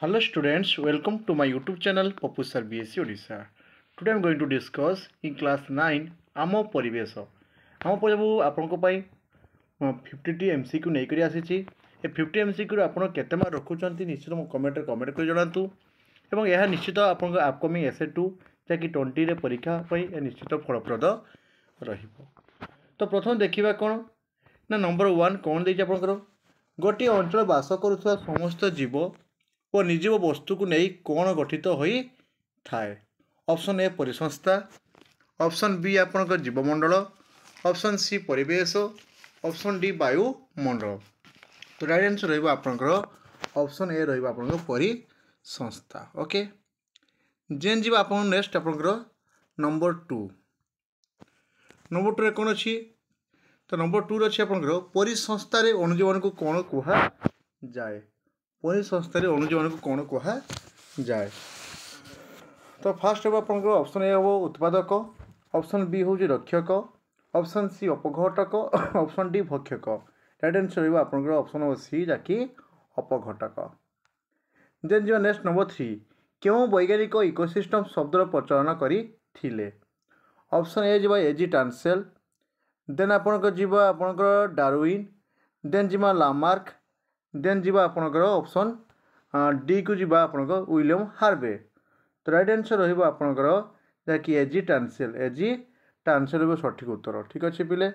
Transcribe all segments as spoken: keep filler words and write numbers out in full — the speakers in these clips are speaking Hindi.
Hello students, welcome to my YouTube channel Papu Sir B S E Odisha. Today I am going to discuss in class nine Ama Paribesa. Ama Paribesa आपन को पाई fifty M C Q नै करी आसी छी ए fifty M C Q आपन केते मार रखु चंती निश्चित म कमेंट कमेंट कर जणातु एवं यह निश्चित आपन को अपकमिंग एसे टू ताकि twenty रे परीक्षा पाई ए निश्चित फलप्रद रहिबो. तो प्रथम देखिबा कोन ना नंबर one कोन दै छी आपन करो गोटी अंचल वास करूथवा समस्त जीव ओ निजीव वस्तु को नै कोन गठित होई थाए. ऑप्शन ए परिसंस्था, ऑप्शन बी आपन को जीवमंडल, ऑप्शन सी परिवेश, ऑप्शन डी वायुमंडल. तो राइट आंसर रहबो आपन को ऑप्शन ए रहबो आपन को परिसंस्था. ओके जेन जीव आपन नेक्स्ट आपन को नंबर two नंबर two रे कोन अछि तो नंबर two रे अछि आपन को परिसंस्था रे अणुजीवन को कोन कोहा जाय. परिसंस्था रे अणुजीवन को कोन कोहा जाय. तो फर्स्ट हम आपन को ऑप्शन ए हो उत्पादक, ऑप्शन बी हो रक्षक, ऑप्शन सी अपघटक, ऑप्शन डी भक्षक. राइट आंसर हो आपन को ऑप्शन सी जाकी अपघटक. देन जो नेक्स्ट नंबर three क्यों वैज्ञानिक इकोसिस्टम शब्दर प्रचलन करी थिले. ऑप्शन ए जिबा एजी टांसेल, देन आपन को जिबा आपन को डार्विन, देन जिबा लामार्क, देन जिबा आपन को ऑप्शन डी को जिबा आपन को विलियम हार्वे. तो राइट आंसर रहबो आपनकर जाकी एजी टांसेल. एजी टांसेल हो सठिक उत्तर. ठीक अछि पिले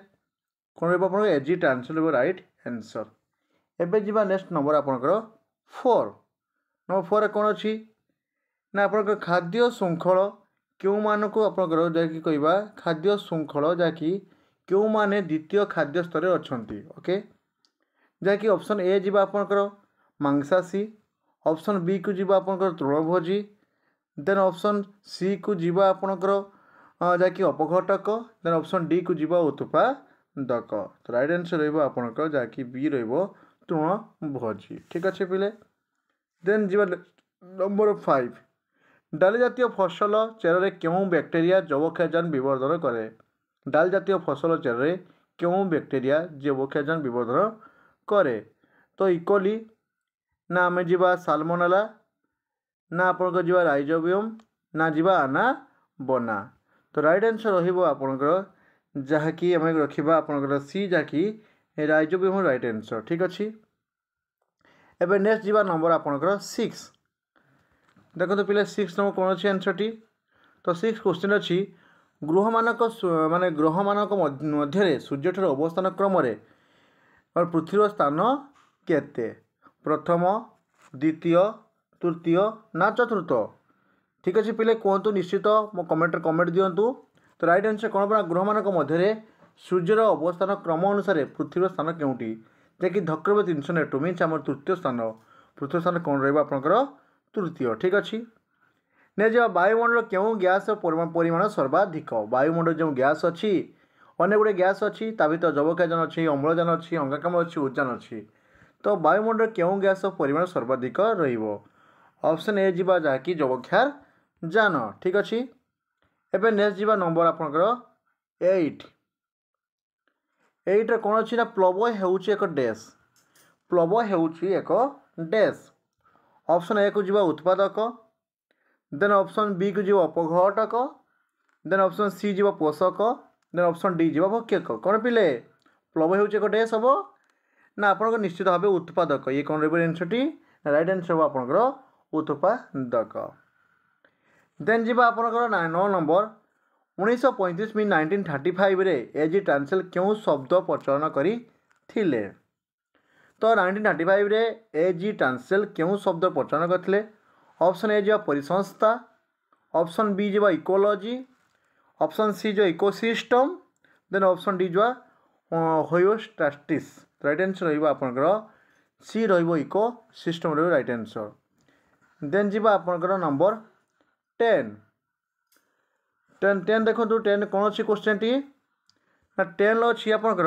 कोन रहबो आपन एजी टांसेल हो राइट आंसर. एबे जिबा नेक्स्ट नंबर आपनकर four नंबर four कोन अछि ना आपनकर खाद्य शृंखल केउ मानको आपनकर जाकी कहिबा खाद्य शृंखल जाकी केउ माने द्वितीय खाद्य स्तर रे अछंती. ओके जाकी ऑप्शन ए जिबा आपनकर मांसासी, ऑप्शन बी को जिबा आपनकर तृणभोजी, देन ऑप्शन सी को जीवा आपनकर जाकी अपघटक, देन ऑप्शन डी को जीवा उत्पादक. तो राइट आंसर रहबो आपनकर जाकी बी रहबो तृणभोजी. ठीक अछि पिले देन जीवा नंबर five डाल जातीय फसल चेर रे केउ बैक्टीरिया जैवक्षारजान विवर्धन करे. डाल जातीय फसल चेर रे केउ बैक्टीरिया जैवक्षारजान विवर्धन करे. तो इकोली ना हमें जीवा साल्मोनेला ना आपन को जीवा राइजोबियम ना जीवा आना बना. तो राइट आंसर रहबो आपन को जहाकी हम रखिबा आपन को सी जहाकी राइजोबियम राइट आंसर. ठीक अछि एबे नेक्स्ट जीवा नंबर आपन को six देखो. तो पहिले six नंबर कोन अछि आंसर टी. तो six क्वेश्चन अछि ग्रह मानक माने ग्रह मानक मध्ये रे सूर्य ठर अवस्थान क्रम रे और पृथ्वीर स्थान केते प्रथम द्वितीय तृतीय ना चतुर्थ. ठीक अछि पिले कोंतु निश्चित मो कमेंट कमेंट दियंतु. तो राइट आंसर कोन बना ग्रह मानक मध्ये रे सूर्यर अवस्थान क्रम अनुसार पृथ्वीर स्थान केउटी जेकि धक्रब three oh eight मीन्स हमर तृतीय स्थान पृथ्वी स्थान कोन रहबा आपनकर तृतीय. ठीक अछि ने जे वायुमंडल केउ गैस परिमाण सर्वाधिक वायुमंडल जे गैस अछि अनेक गुडे गैस अछि ता भीतर जबकायजन अछि अम्लजान अछि अंगाकाम अछि उर्जान अछि. तो वायुमंडल केउ गैस परिमाण सर्वाधिक रहइबो ऑप्शन ए जीवा जाकी जबक्षार जान. ठीक अछि एबे नेक्स्ट जीवा नंबर आपनकर eight eight रे कोन अछि ना प्लव हेउछि एक डैश. प्लव हेउछि एक डैश ऑप्शन ए को जीवा उत्पादक, देन ऑप्शन बी को जीवा अपघटक, देन ऑप्शन सी जीवा पोषक, देन ऑप्शन डी जीवा भक्षक. कोन पिले प्लव हेउछि एक डैश हबो ना आपनकर निश्चित भाबे उत्पादक. ये कोन रेबो आंसर टी. राइट आंसर हबो आपनकर उत्पादक. देन जीवा आपनकर नौ नंबर nineteen thirty-five में nineteen thirty-five रे एजी टांसेल क्यों शब्द प्रचलन करी थिले. तो nineteen thirty-five रे एजी टांसेल क्यों शब्द प्रचलन करथिले. ऑप्शन ए जीवा परिसंस्था, ऑप्शन बी जीवा इकोलॉजी, ऑप्शन सी जो इकोसिस्टम, देन ऑप्शन डी जो होयोस्टाटिक्स. राइट आंसर रहबो आपनकर सी रहबो इकोसिस्टम रहबो राइट आंसर. देन जीवा आपनकर नंबर ten ten ten देखो. तो ten कोन अछि क्वेश्चन टी ना ten लो छी आपनकर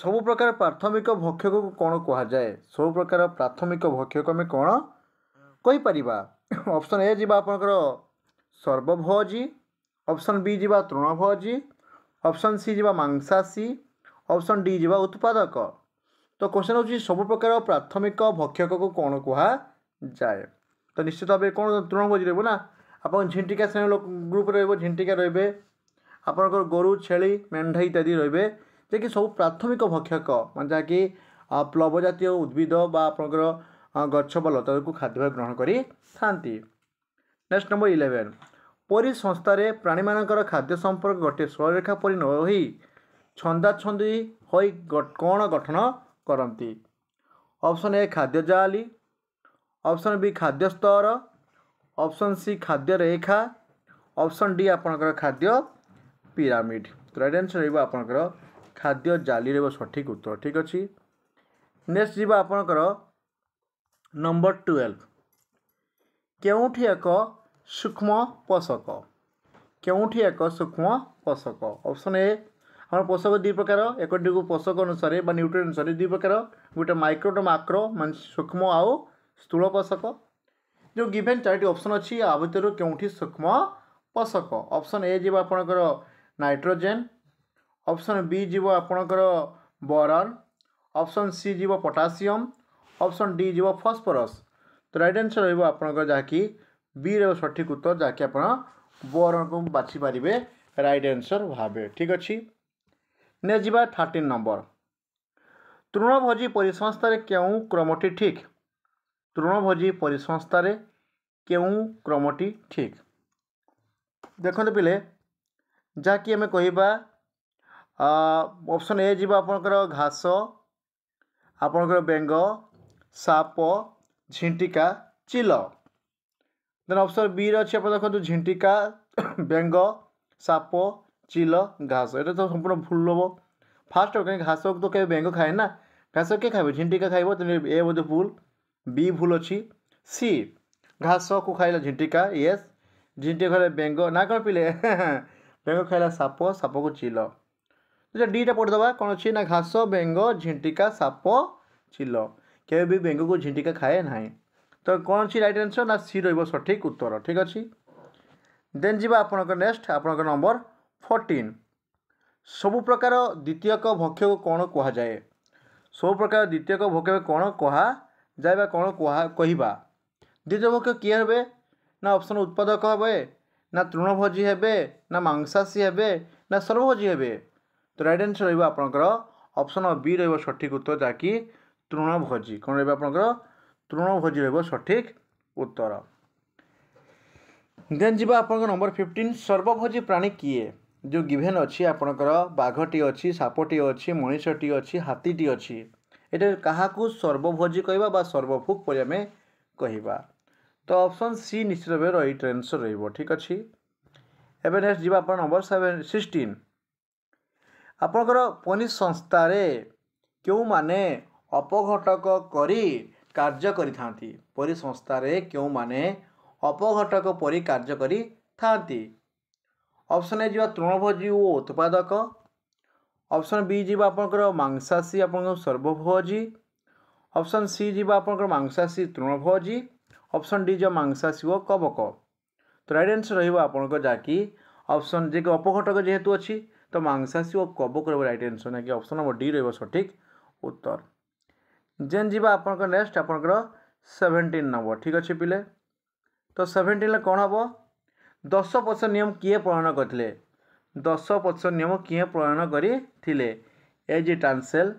सब प्रकार प्राथमिक भक्षक को कोन कहा जाय. सब प्रकार प्राथमिक भक्षक में कोन कोइ परिबा. ऑप्शन ए जीवा आपनकर सर्वभोजी, ऑप्शन बी जीवा तृणभोजी, ऑप्शन सी जीवा मांसासी, ऑप्शन डी जीवा उत्पादक. तो क्वेश्चन अछि सब प्रकार प्राथमिक भक्षक को कोन कहा जाए तो निश्चित भाव कौन तृणभोजी रोब ना आप झिंटिका श्रेणी ग्रुप रिंटिका रे आपणकर गोरु छेली मेंढा इत्यादि रे जे सब प्राथमिक भक्षक मान जहाँकि प्लव जातीय उद्भिद बा आपणकर गच्छ बा लता को खाद्य ग्रहण करी खाती। नेक्स्ट नंबर इलेवेन परी संस्था प्राणी मानकर खाद्य संपर्क गोटे सरलरेखा परी न होई छंदाछंदी होई कौन गठन करती। ऑप्शन ए खाद्य जाली, ऑप्शन बी खाद्य स्तर, ऑप्शन सी खाद्य रेखा, ऑप्शन डी आपणकर खाद्य पिरामिड। तो राइट आंसर रहबो आपणकर खाद्य जाली रहबो सठिक उत्तर। ठीक अछि। नेक्स्ट जीवा आपणकर नंबर ट्वेल्व केउठी एक सूक्ष्म पोषक केउठी एक सूक्ष्म पोषक। ऑप्शन ए हम पोषक दुई प्रकार एक पोषक अनुसार न्यूट्रिएंट अनुसार दुई प्रकार गोटे माइक्रो टू मैक्रो मान सूक्ष्म आउ स्थूल पोषक जो गिवेन चारोटी ऑप्शन अच्छी आ भर के सूक्ष्म पोषक। ऑप्शन ए जीव आपणकर नाइट्रोजेन, ऑप्शन बी जीव आपणकर बोरन, ऑप्शन सी जीव पोटासियम, ऑप्शन डी जीव फॉस्फोरस। तो राइट आंसर रहबो आपणकर जाकी बी रे सठिक उत्तर जाकी आपण बोरन को बाछि पारिबे राइट आंसर भाबे। ठीक अछि। ने जीवा थर्टीन नंबर तृणभोजी परिसंस्थार केउ क्रमटी ठीक तृणभोजी परिसंस्थार केउ क्रमटी ठीक। देखते पे जहाँकि आम कह ऑप्शन ए जीवा आपणकर घास आपणकर बेंग साप झिंटिका चिल। देन ऑप्शन बी रही आप देखो झिंटिका बेंग साप चिल घास ये तो संपूर्ण भूल हम फास्ट हो कहीं घास तो कहीं बेंग खाए ना घास किए खाए झिंटिका खाइब तो ए बोधे भूल बी भूल अच्छी सी घास को खाइला झिंटिका यस झिंटिका खाइला बेंग ना कौन पीले बेंग खाइला साप साप को चिल। तो डीटा पढ़ीदेवा कौन अच्छी ना घास बेंग झिंटिका साप चिल केवे भी बेंग को झिंटिका खाए ना। तो कौन अच्छी राइट आंसर ना सी रही सठिक उत्तर। ठीक अच्छी। देन जी आपणकर नेक्स्ट आपणकर नंबर फोर्टीन सबु प्रकार द्वितीयक भक्षक कौन कहुए सब प्रकार द्वितीयक भक्षक कौन कहुए कौन कहवा द्वितीय भक्षक किए हे ना ऑप्शन उत्पादक हे ना तृणभोजी हे ना मांसासी हे ना सर्वभोजी हे। तो राइट आंसर रहबो आपनकर ऑप्शन बी रहबो सठिक उत्तर जाकी तृणभोजी कौन रहबो आपनकर तृणभोजी रहबो सठिक उत्तर। देन जी आपनकर नंबर फिफ्टीन सर्वभोजी प्राणी किए जो गिभेन अच्छी आपणकर बाघटी अच्छी सापटी अच्छी मनीषटी अच्छी हाथीटी अच्छी ये क्या सर्वभोजी कहवा सर्वभुक पर आम कहवा। तो ऑप्शन सी निश्चित भाव राइट आंसर रहिबो। ठीक अच्छी। एबे नेक्स्ट जीवा आपन नंबर सेवन सिक्सटीन आपणकर पनी संस्था रे क्यों माने अपघटक करी कार्य करी थांती परी संस्था रे क्यों माने अपघटक परी कार्य करी थांती। ऑप्शन ए जीवा तृणभोजी ओ उत्पादक, ऑप्शन बी जीवा आपणकर मांसासी आपणकर सर्वभोजी, ऑप्शन सी जीवा आपणकर मांसासी तृणभोजी, ऑप्शन डी जो मांसासी ओ कवक। तो राइट आंसर रहबो आपणकर जाकी ऑप्शन जे अपघटक जेहेतु अच्छी तो मांसासी ओ कवक राइट आंसर ना कि ऑप्शन नंबर डी रहबो सठिक उत्तर। जेन जीवा आपणकर नेक्स्ट आपणकर सेवेन्टीन नंबर। ठीक अच्छे पिले। तो सेवेन्टीन कौन हे दस परसेंट नियम किए प्रणयन करते दस परसेंट नियम किए प्रणयन करते A G Tansley,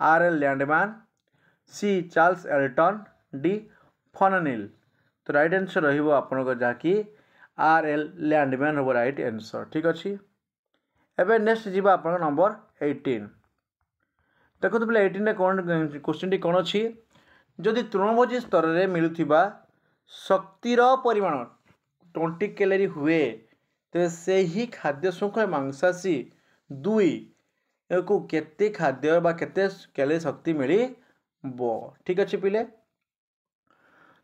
R L Lindeman, C Charles Elton, D फननिल। तो राइट आंसर रहिबो आपनकर जाकी आर एल लैंडमैन हो राइट आंसर। ठीक अच्छी। एबे नेक्स्ट जीवा आपनकर नंबर एटीन देखो पे एटीन कौन क्वेश्चन कौन अच्छी जदि तृणभोजी स्तर में मिलुथिबा शक्तिर परिमाण ट्वेंटी कैलोरी हुए तो से ही खाद्य शृंखला मांसासी दुई को केते खाद्य बा केते कैलोरी शक्ति मिली बो। ठीक अच्छे पिले।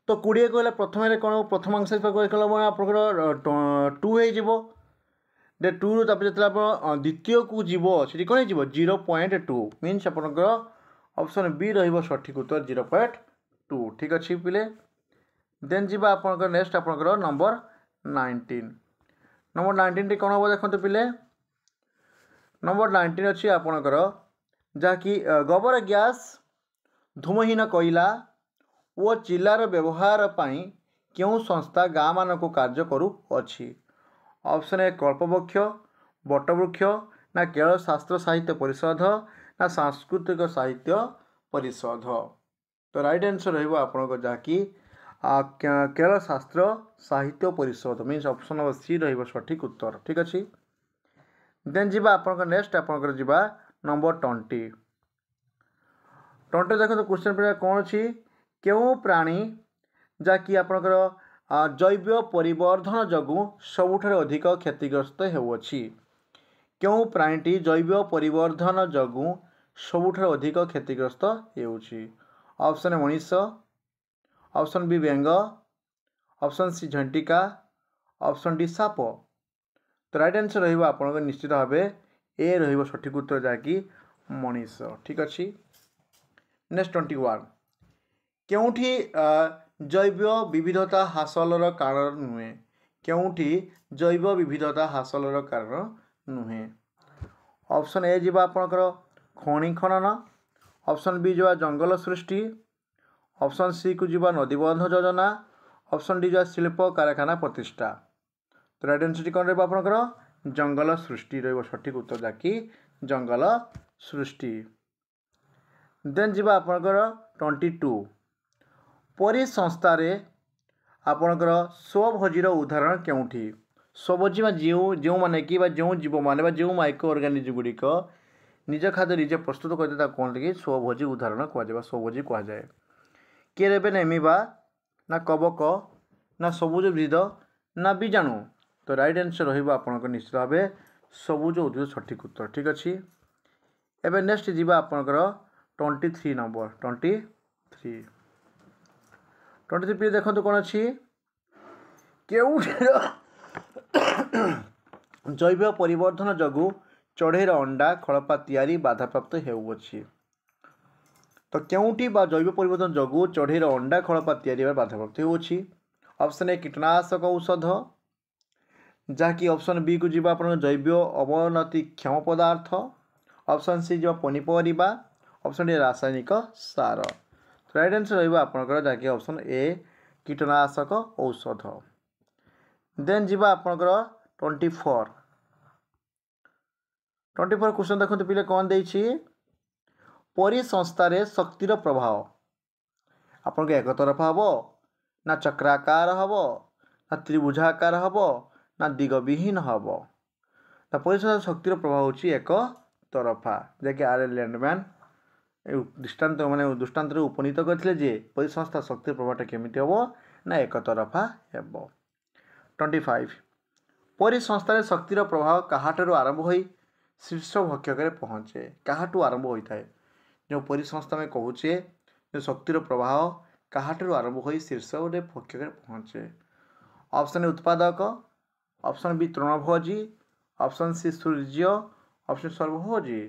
तो कोड़े कहला प्रथम कौन प्रथम अंश आप टू हो टू रू आप द्वितीय को जीव से कौन हो जीरो पॉइंट टू मीन्स आपंकर ऑप्शन बी सठिक उत्तर जीरो पॉइंट टू। ठीक अच्छे पिले। देन जीवा आपनकर नेक्स्ट आपनकर नंबर नाइंटीन नंबर नाइंटीन टी कौन हम देखते पिले नंबर नाइंटीन अच्छी आपनकर जहाँकि गोबर गैस धूमहीन कोयला ओ जिलार व्यवहार पाई क्यों संस्था गाँ मानक कार्य करू अछि। ऑप्शन ए कल्पवृक्ष, बटवृक्ष ना केरल शास्त्र साहित्य परिषद ना सांस्कृतिक साहित्य परिषद। तो राइट आंसर रहबो आपनको जाकी केरल शास्त्र साहित्य परिषद मीन्स ऑप्शन नंबर सी रहबो सठिक उत्तर। ठीक अछि, देन जीवा आपनको नेक्स्ट आपनको जीवा नंबर ट्वेंटी। ट्वेंटी देखो तो क्वेश्चन पर कौन अछि क्यों प्राणी जाकी आपनकर जैव परिवर्धन जगू सबुठारे अधिक क्षतिग्रस्त हेउछि। क्यों प्राणीटी जैव परिवर्धन जगू सबुठारे अधिक क्षतिग्रस्त हेउछि। ऑप्शन ए मनीष, ऑप्शन बी बेंग, ऑप्शन सी झंटिका, ऑप्शन डी साप। तो राइट आंसर रहबो आपनकर निश्चित भाबे ए रहबो सठिक उत्तर जाकी मनीष। ठीक अछि, नेक्स्ट ट्वेंटी वन। क्योंठी जैव विविधता हासिलर कारण नुहे। क्योंठी जैव विविधता हासिलर कारण नुहे। ऑप्शन ए जीवा आपनकर खनि खनन, ऑप्शन बी जीवा जंगल सृष्टि, ऑप्शन सी को जीवा नदीबंध योजना, ऑप्शन डी जीवा शिल्प कारखाना प्रतिष्ठा। तो राइट आंसर कौन रहिबो आपनकर जंगल सृष्टि रहिबो सठिक उत्तर जाकी जंगल सृष्टि। देन जीवा आपनकर ट्वेंटी टू। परी संस्थार आपणकर स्वभोजी उदाहरण क्योंठी। स्वभोजी में जो जो मैंने कि जो जीव मान जो माइक्रो ऑर्गेनिजम गुड़िक निज खाद्य निजे प्रस्तुत करते कौन कि स्वभोजी उदाहरण कहुए स्वभोजी कहुए। किए रेबे नेमिबा ना कबक ना सबुज उद्भिद ना बीजाणु। तो राइट आंसर रहिबो आपनकर निश्चित भावे सबुज उद्भिद सठिक उत्तर। ठीक अछि, एबे नेक्स्ट जीवा आपनकर twenty three number. Twenty three twenty three पे देखो कौन अच्छी के जैव परिवर्तन जगू चढ़ेर अंडा खड़पा तैयारी बाधाप्राप्त होउछि। तो क्योंठी बा जैव परिवर्तन जगू चढ़ेर अंडा खड़पा तैयारी बाधाप्राप्त होउछि। ऑप्शन ए कीटनाशक औषध, जहाँकि ऑप्शन बी को जीवा अपन जैव अवनतिक्षम पदार्थ, ऑप्शन सी जीवा पनीपरिबा, ऑप्शन डी रासायनिक सार। राइट आंसर रहिबो आपनकर जाके ऑप्शन ए कीटनाशक औषध। देन जीवा आपनकर twenty four. Twenty four question देखो पे कौन देछि परी संस्थार शक्तिर प्रभाव। आपन एक तरफ हबो ना चक्राकार हबो ना त्रिभुजाकार हबो ना दिगविहीन हबो। ना परी संस्थार शक्तिर प्रभाव होछि एक तरफा जेके आर लैंडमैन दृष्टान्त माने दृष्टान्त उपनीत करथिले जे परिसंस्था शक्ति प्रभावटा केमिति हबो ना एक तरफा हेबो। Twenty five. परिसंस्थार शक्तिर प्रभाव काहाटरू आरंभ होई शीर्ष भक्षकरे पहुँचे। काहाटू आरंभ होइथाए जो परिसंस्था में कहूचे जो शक्तिर प्रभाव काहाटरू आरंभ होई शीर्ष भक्षकरे पहुँचे। ऑप्शन ए उत्पादक, ऑप्शन बी तृणभोजी, ऑप्शन सी सूर्य, ऑप्शन सर्वभोजी।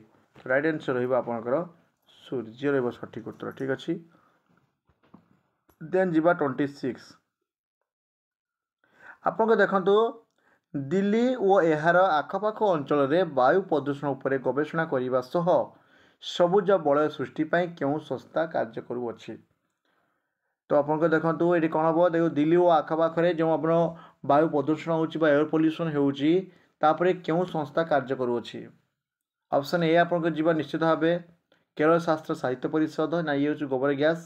राइट आंसर रहिबो आपनकर सूर्य रहिबो सठिक उत्तर। ठीक अछि, देन जीवा ट्वेंटी सिक्स। आपनको देखंतु दिल्ली ओ एहार आखपाख अंचल रे वायु प्रदूषण उपरे गवेषणा करिबा सह सबुज बलय सृष्टि पई केउ संस्था कार्य करू अछि। तो आपनको देखंतु एडी कोन हबो देखो दिल्ली ओ आखपाख रे जो आपनो वायु प्रदूषण होउछि बा एयर पोल्यूशन होउछि तापरे केउ संस्था कार्य करू अछि। ऑप्शन ए आपनको जीवा निश्चित भाबे केरल शास्त्र साहित्य परिषद ना ये हूँ गोबर gas,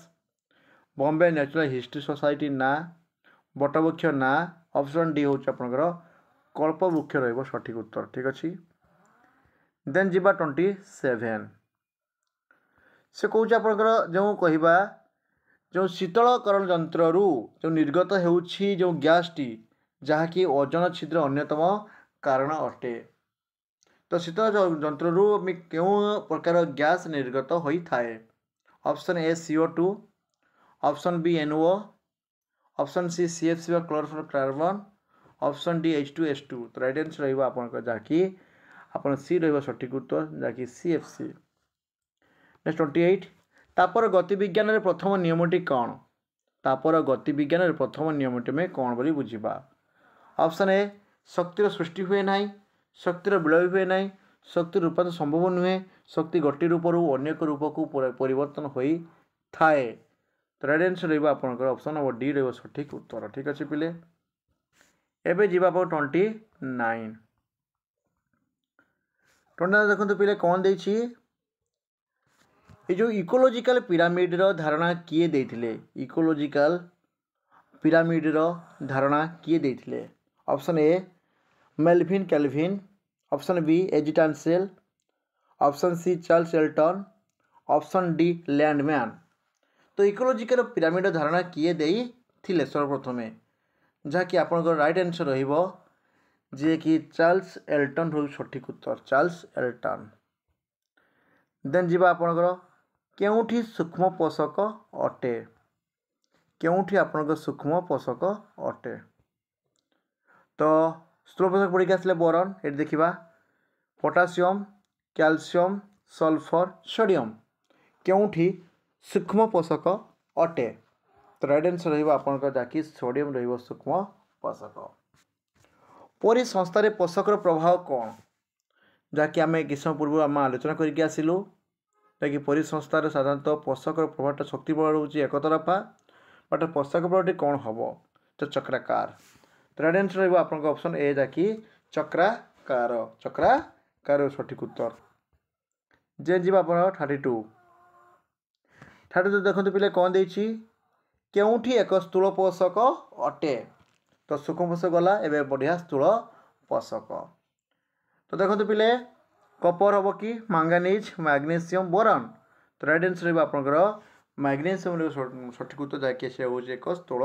Bombay natural history society ना, बटवृक्ष ना, ऑप्शन डी हूँ आपंकर कल्पवृक्ष रहिबो सठिक उत्तर। ठीक अछि, देन जीवा ट्वेंटी सेवेन। से कहूँ आपंकर जो कहवा जो शीतलकरण जंत्र जो निर्गत हेउछि जो गैस टी जहाँकि ओजन छिद्र अन्यतम कारण अटे। तो शीतल जंत्रु क्यों प्रकार गैस निर्गत होता है। Option A C O two, option B N O, option C C F C chlorofluorocarbon, option D H two S two. तो राइट आंसर रहिबो आपनकर जाकी आपन सी रहिबो सठिक उत्तर जाकी C F C. Next twenty eight. तापर गति विज्ञान रे प्रथम नियमटी कोन। तापर गति विज्ञान रे प्रथम नियमटी में कोन बोली बुझिबा। ऑप्शन ए शक्तिर सृष्टि हुए नाही, शक्तिर विलय हुए ना, शक्ति रूपांतर संभव नुहे, शक्ति गोटे रूपरू अनेक रूप को परिवर्तन होई थाए। तो रईट आन्सर रहा ऑप्शन नंबर डी रहा सठिक उत्तर। ठीक अच्छे पिले एबे जी ट्वेंटी नाइन ट्वेंटी नाइन देखते पिले कौन दे जो इकोलोजिकल पिरामिड धारणा किए देथिले इकोलोजिकल पिरामिड धारणा किए देथिले option A Melvin Calvin option B एजिटान सेल option C Charles Elton option D Lindeman. तो इकोलोजिकल पिरामिड धारणा किए देथिले सर्वप्रथमे जहाँकि आपनकर राइट आंसर रहिबो जे कि चार्ल्स एल्टन हो सठिक उत्तर चार्ल्स एल्टन। देन जी आपणकर केउठी सूक्ष्म पोषक अटे केउठी आपणकर सूक्ष्म पोषक अटे तो स्थूल पोषक पढ़ी आसले बोरन ये देखा पोटासियम कैल्शियम सल्फर सोडियम केउठी सूक्ष्म पोषक अटे तो राइट आंसर रहिबो आपणकर जाकि सोडियम रहिबो सूक्ष्म पोषक। परी संस्थारे पोषकर प्रभाव कौन जहाँकि आम किस पूर्व आम आलोचना करके आसलु जहाँकि परिसंस्थार साधारणतः पोषक प्रभाव शक्ति प्रभाव रोचे एकतरफा बट पोषक प्रभावी कौन हम तो चक्राकार। तो राइट आंसर रहा आपन ऑप्शन ए जहाँकि चक्राकार चक्राकार सठिक उत्तर। जे जी आप थर्टी टू थर्टी टू देखते पे कौन दे क्योंठी एक स्थूल पोषक अटे तो सूक्ष्म पोषक गला एवं बढ़िया स्थूल पोषक। तो देखते पिले कपर हम कि मैंगानीज मैग्नेशियम बोरन तो राइट आंसर रहा आप मैग्नेशियम सठिक उत्तर जहाँकि से हूँ एक स्थूल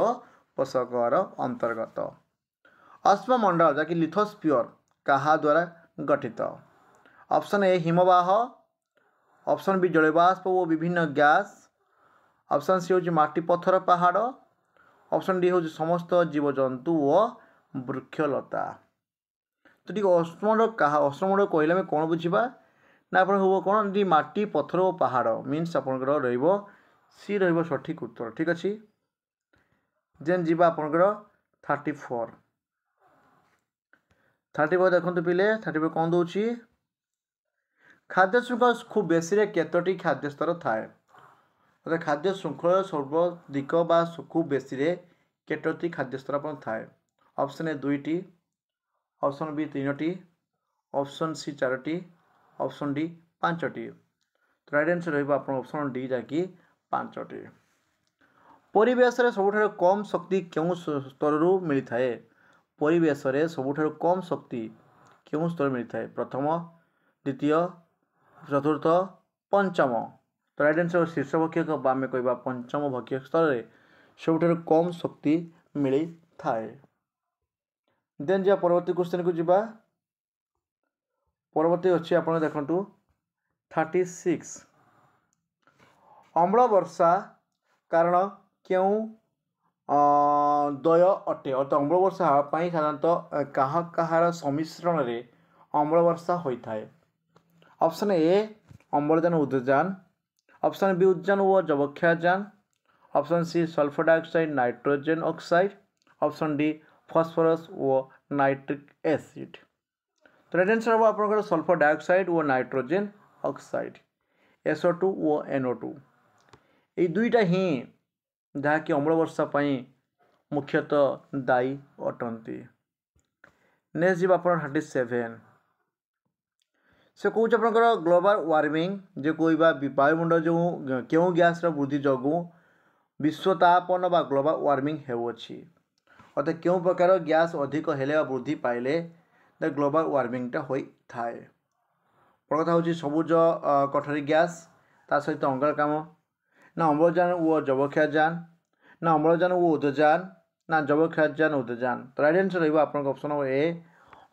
पोषकर अंतर्गत। अश्वमंडल जहाँकि लिथोस्फीयर क्या द्वारा गठित ऑप्शन ए हिमवाह ऑप्शन बी जलवाष्प वो विभिन्न गैस ऑप्शन सी हूँ माटी पत्थर पहाड़ ऑप्शन डी हूँ समस्त जीवजंतु वो वृक्षलता। तो ठीक अश्वमंडल क्या अश्वमंडल कहले आम कौन बुझा ना आप कौन माटी पथर और पहाड़ मीनस आप सी रही सठिक उत्तर। ठीक अच्छे जेन जी आपणकर थर्टी फोर थर्टी फोर देखते पे थर्टी फोर कौन दौर खाद्य श्रृंखला खूब बेसी केतोटी खाद्य स्तर थाए खाद्य श्रृंखला सर्वाधिक बा खूब बेसी केतोटी खाद्य स्तर थाए ऑप्शन ए दुईटी ऑप्शन बी तीनोटी ऑप्शन सी चारोटी ऑप्शन डी पांचोटी। तो राइट आंसर रहिबो आपन ऑप्शन डी जाकि पांचोटी। परिवेश रे सबुठारो कम शक्ति केउ स्तर रु मिलि थाए परिवेश रे सबुठारो कम शक्ति केउ स्तर मिलि थाए प्रथम द्वितीय चतुर्थ पंचम। तो राइट आंसर शीर्ष भक्षक बा में कहबा पंचम भक्षक स्तर रे सबुठारो कम शक्ति मिलि थाए। देन जा परवर्ती क्वेश्चन को जीवा परवर्ती अच्छे आप देखु थर्टी सिक्स अम्ल वर्षा कारण क्यों दय अटे अर्थात अम्ल वर्षा साधारणतः कहा कहार सम्मिश्रण रे अम्ल वर्षा होता है ऑप्शन ए अम्लजान उद्जान ऑप्शन बी उद्जान व जबक्षाजान option C sulphur dioxide nitrogen oxide option D phosphorus वो नाइट्रिक एसिड। तो राइट आंसर हम आप सल्फर डाइऑक्साइड वो नाइट्रोजेन ऑक्साइड एसओ टू वो एनओ टू ये दुईटा ही जहाँकि अम्ल वर्षा मुख्यतः दायी अटंती। नेक्स्ट जी आप थर्टी सेवेन से कौन आप ग्लोबल वार्मिंग जो कह वायुमंडल जो क्यों गैस वृद्धि जगू विश्वतापन बा ग्लोबल वार्मिंग होती अर्थात क्यों प्रकार गैस अधिक हेले वृद्धि पाइले द ग्लोबल वार्मिंगटा होता है पर कथा हूँ सबुज कठोरी गैस ता सहित अंगारकाम ना अम्लजान वो जबक्षाजान ना अम्लजान वो उदजान ना जबक्षाजान उदजान। तो राइट आंसर रहा आपन ऑप्शन ए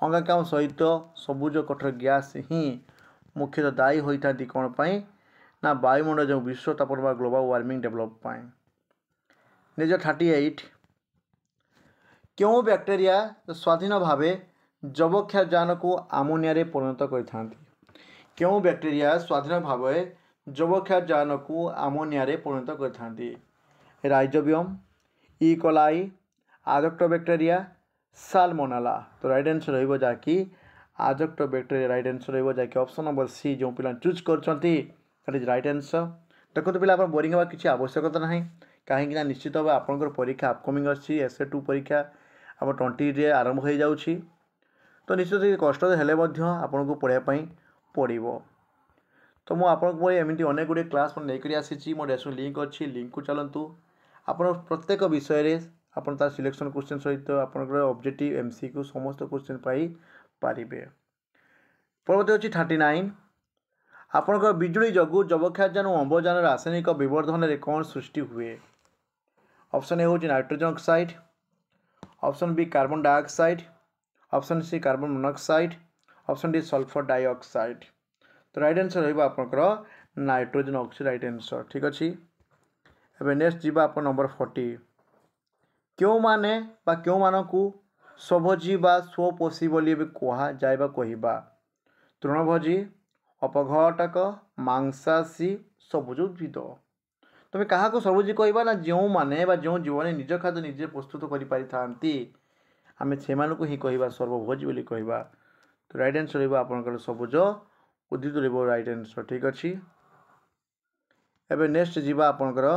अंगारकाम सहित सबुज कठोर गैस ही मुख्यतः दायी होता कौन पाई ना वायुमंडल जो विश्व तापन बा ग्लोबल वार्मिंग डेवलप पाई। निज थर्टी एट क्यों बैक्टेरिया स्वाधीन भाव जबक्षाजान को आमोनिया परिणत करते क्यों बैक्टेरिया स्वाधीन भाव जबक्षाजान को आमोनिया परिणत करते राइजोबियम इकोलाई आजोक्टोबैक्टेरिया साल्मोनेला। तो राइट आंसर रहिबो जाकि आजोक्टोबैक्टेरिया राइट आंसर रहिबो जाकि ऑप्शन नंबर सी जो पिला चूज करछंती दैट इज राइट आंसर। देखो तो पिला अपन बोरिंग होबा किछि आवश्यकता नहीं कहीं निश्चित भाव आपंकर परीक्षा अपकमिंग अच्छी एसए टू परीक्षा आम ट्वेंटी आरंभ हो जाऊँगी तो निश्चित कष्ट आपन को पढ़ाई पड़ो। तो मुझे आपंक अनेक गुड़े क्लास नहींक आसी मो डेस्क लिंक अच्छी लिंक को चलतु आप प्रत्येक विषय आप सिलेक्शन क्वेश्चन सहित आपंकर ऑब्जेक्टिव एमसी को समस्त क्वेश्चन पाई पारे। परवर्ती अच्छी थर्टी नाइन आपंकर बिजुली जगू जबक्षारजान और अम्बजान रासायनिक बर्धन में कौन सृष्टि हुए। ऑप्शन ए हूँ nitrogen oxide, option B carbon dioxide, option C carbon monoxide, option D sulphur dioxide. तो राइट आंसर रहा आप नाइट्रोजन ऑक्साइड राइट आंसर। ठीक अच्छे एवं नेक्स्ट जीवा आप नंबर फोर्टी क्यों माने बा क्यों मानू स्वभोजी बा स्वपोषी बोली कह जाए कहवा तृणभोजी अपघटक मांसासी सबुज उद्भिद। तुम्हें क्या सबुज कहवा ना जो मैंने जो जीवन निज खाद्य निजे प्रस्तुत करें से हिं कह सर्वभोजी बोली कहवा। तो राइट आंसर रहा आप सबुज उद्भिद राइट आंसर। ठीक अच्छे एवं नेक्स्ट जीवा आपणकर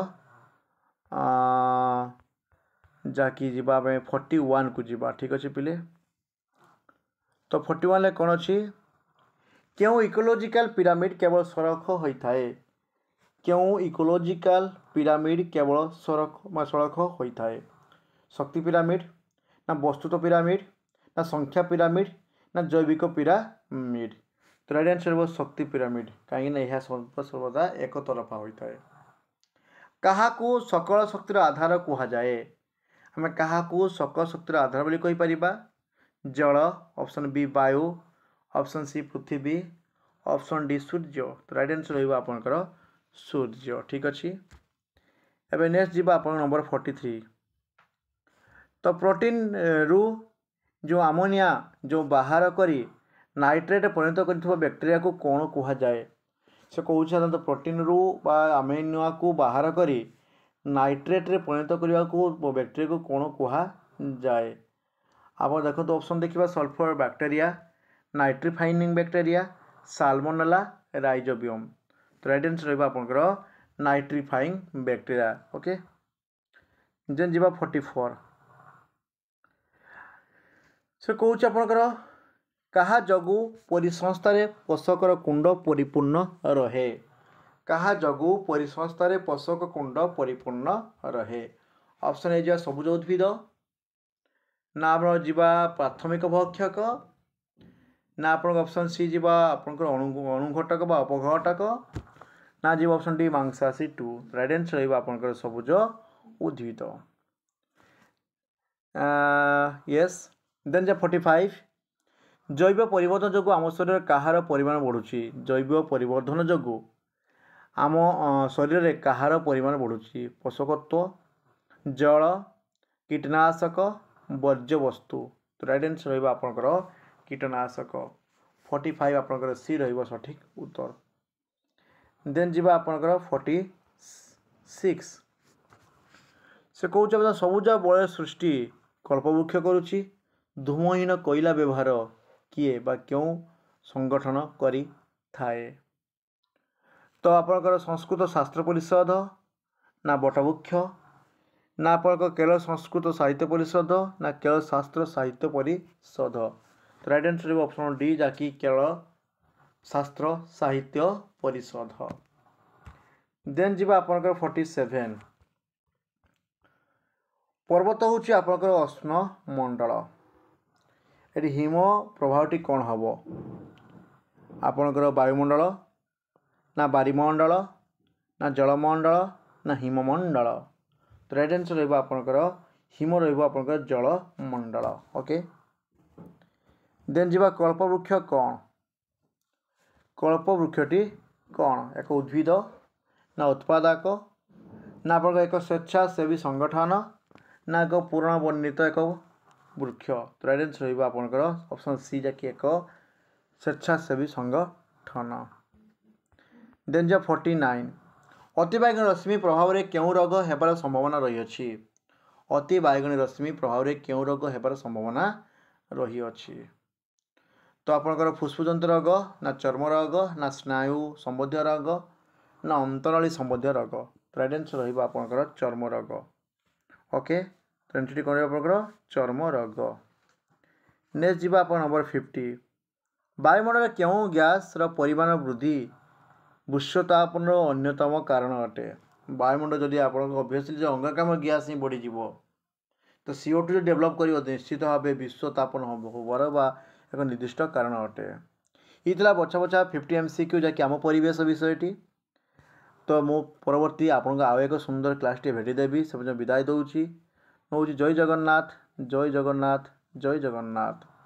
जाकि जीवा फोर्टी वन को जीवा। ठीक अच्छे पिले तो फोर्टी वन कौन अच्छी क्यों इकोलोजिकल पिरामिड केवल सड़क होता है। क्यों इकोलोजिकल पिरामिड केवल सड़क सड़क होता है। शक्ति पिरामिड ना वस्तुत्व पिरामिड ना संख्या पिरामिड ना जैविक पिरामिड। तो राइट आंसर हो शक्ति पिरामिड कहीं यह सर्वदा एक तरफा होता है। क्या सकल शक्तिर आधार कहुए आम क्या सकल शक्तिर आधार बोली कही परिबा जल, ऑप्शन बी वायु, ऑप्शन सी पृथ्वी, ऑप्शन डी सूर्य। तो राइट आंसर रहा आपंकर सूर्य। ठीक अच्छे एवं नेक्स्ट जीवा आप नंबर फोर्टी थ्री तो प्रोटीन रु जो अमोनिया जो बाहर करी नाइट्रेट परिणत कर बैक्टेरिया को कौन कहुए से कहूँ साधारण तो प्रोटीन रु अमोनिया को बाहर करी नाइट्रेट परिणत करने को बैक्टेरिया को कौन कहुए। आप देखो तो ऑप्शन देखा sulphur bacteria, nitrifying bacteria, salmonella, rhizobium. तो राइट आंसर रहा आपंकर नाइट्रीफाइंग बैक्टेरिया। ओके देन जीवा फोर्टी फोर से कौच आपंकर क्या जगू परिसंस्थार पोषकर कुंड परिपूर्ण रहे। क्या जगू परिसंस्थार पोषक कुंड परिपूर्ण रहे। ऑप्शन ए जा सबुज उद्भिद ना आप जीवा प्राथमिक भक्षक ना आप ऑप्शन सी जी आपंकर अणुघटक बा अपघटक ना जी ऑप्शन डी मांसासी टू। राइट आंसर रहा आपंकर सबुज उद्भिद। यस देन जा फोर्टी फाइव जैव परिवर्तन जगू आम शरीर कहार परिमाण बढ़ुची। जैव परिवर्तन जगू आम शरीर में कहार परिमाण बढ़ुची पोषकत्व, जल, कीटनाशक, वर्ज्य वस्तु। तो राइट आंसर रहा आपंकर कीटनाशक। फोर्टी फाइव आपंकर सी रहिबो सठिक उत्तर। देन जीवा आपंकर फोर्टी सिक्स से कहूँ सबुज बलय सृष्टि कल्पवृक्ष करुच्ची धूमहीन कोईला व्यवहार किए बा क्यों संगठन करी थाए। तो आपंकर संस्कृत शास्त्र परिषद ना बटवृक्ष ना आपंकर केरल संस्कृत साहित्य परिषद ना केरल शास्त्र साहित्य परिषद। तो राइट आंसर हो ऑप्शन डी जाकि केरल शास्त्र साहित्य परिषद। देन जीवा आपनकर फोर्टी सेवेन पर्वत होची आपनकर उष्ण मंडल एटी हिम प्रभावटी कौन हम आपनकर वायुमंडल ना बारिमंडल ना जलमंडल ना हिममंडल। तो राइट आंसर रहा आपनकर हिम रहा जलमंडल। ओके देन जीवा कल्पवृक्ष कौन कल्पवृक्षटी कौन एक उद्भिद ना उत्पादक ना आपको एक स्वेच्छासेवी संगठन ना एक पुराण वर्णित एक वृक्ष। तो राइट आंसर रहा आपंकर ऑप्शन सी जाकि एक स्वेच्छासेवी संगठन। देन जीवा फोर्टी नाइन अतिबैगुणी रश्मि प्रभाव में क्यों रोग होबार संभावना रही अछि। अतिबैगुणी रश्मि प्रभाव में क्यों रोग होबार संभावना रही अछि। तो आपंकर फुस्फुजंत्र रोग ना चर्म रोग ना स्नायु संबंधी रोग ना अंतराली संबंधी रोग। राइट आंसर रहिबा आपनकर चर्म रोग। ओके तो एंट्री कोन आपनकर चर्म रोग। नेक्स्ट जीवा अपन नंबर फिफ्टी वायुमंडल क्यों गैस रा परिमाण वृद्धि विश्वतापन अन्यतम कारण अटे। वायुमंडल जदि आपन ऑब्वियसली अंगारकाम्ल गैस ही बढ़ी जीवो तो सी ओ टू जो डेवलप करियो निश्चित भाव विश्वतापन होबार एक निर्दिष्ट कारण अटे। ये बछा बछा फिफ्टी एम सी क्यू जैक आम परिवेश विषयटी। तो मो परवर्ती आपन आउ एक सुंदर क्लास टे भेटीदेवी से विदाय दौर। हूँ जय जगन्नाथ जय जगन्नाथ जय जगन्नाथ।